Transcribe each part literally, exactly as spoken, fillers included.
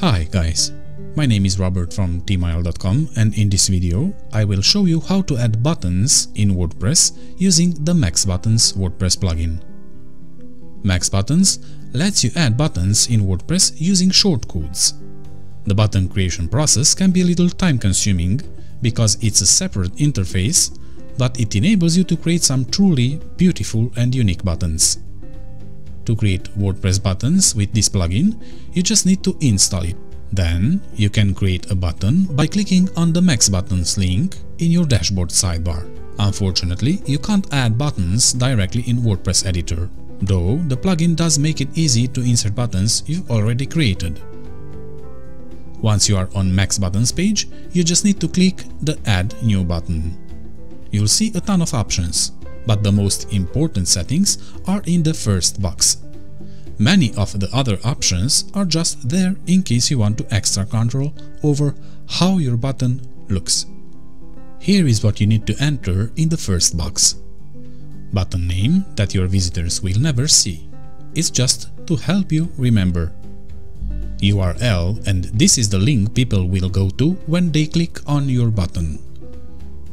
Hi guys, my name is Robert from the maisle dot com, and in this video I will show you how to add buttons in WordPress using the MaxButtons WordPress plugin. MaxButtons lets you add buttons in WordPress using shortcodes. The button creation process can be a little time-consuming because it's a separate interface, but it enables you to create some truly beautiful and unique buttons. To create WordPress buttons with this plugin, you just need to install it. Then you can create a button by clicking on the MaxButtons link in your dashboard sidebar. Unfortunately, you can't add buttons directly in WordPress editor, though the plugin does make it easy to insert buttons you've already created. Once you are on MaxButtons page, you just need to click the Add New button. You'll see a ton of options, but the most important settings are in the first box. Many of the other options are just there in case you want to extra control over how your button looks. Here is what you need to enter in the first box. Button name that your visitors will never see. It's just to help you remember. U R L, and this is the link people will go to when they click on your button.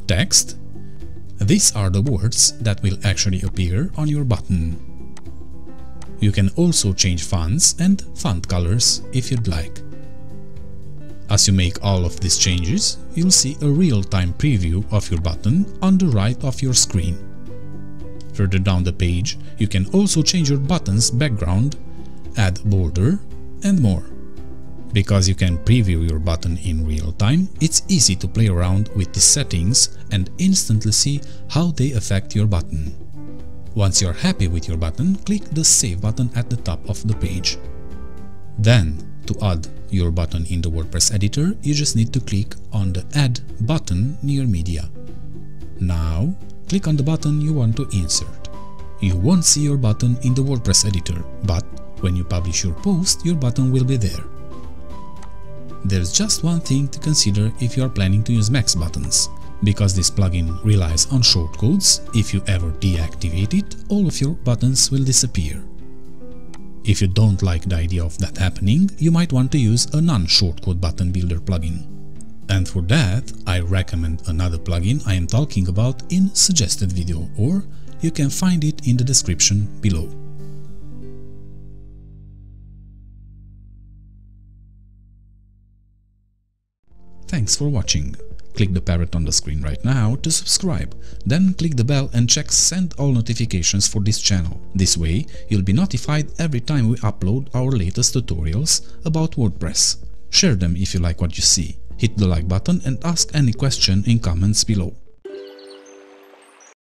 Text. These are the words that will actually appear on your button. You can also change fonts and font colors if you'd like. As you make all of these changes, you'll see a real-time preview of your button on the right of your screen. Further down the page, you can also change your button's background, add border, and more. Because you can preview your button in real time, it's easy to play around with the settings and instantly see how they affect your button. Once you're happy with your button, click the Save button at the top of the page. Then, to add your button in the WordPress editor, you just need to click on the Add button near Media. Now, click on the button you want to insert. You won't see your button in the WordPress editor, but when you publish your post, your button will be there. There's just one thing to consider if you are planning to use MaxButtons. Because this plugin relies on shortcodes, if you ever deactivate it, all of your buttons will disappear. If you don't like the idea of that happening, you might want to use a non-shortcode button builder plugin. And for that, I recommend another plugin I am talking about in suggested video, or you can find it in the description below. Thanks for watching. Click the parrot on the screen right now to subscribe, then click the bell and check Send All notifications for this channel. This way, you'll be notified every time we upload our latest tutorials about WordPress. Share them if you like what you see. Hit the like button and ask any question in comments below.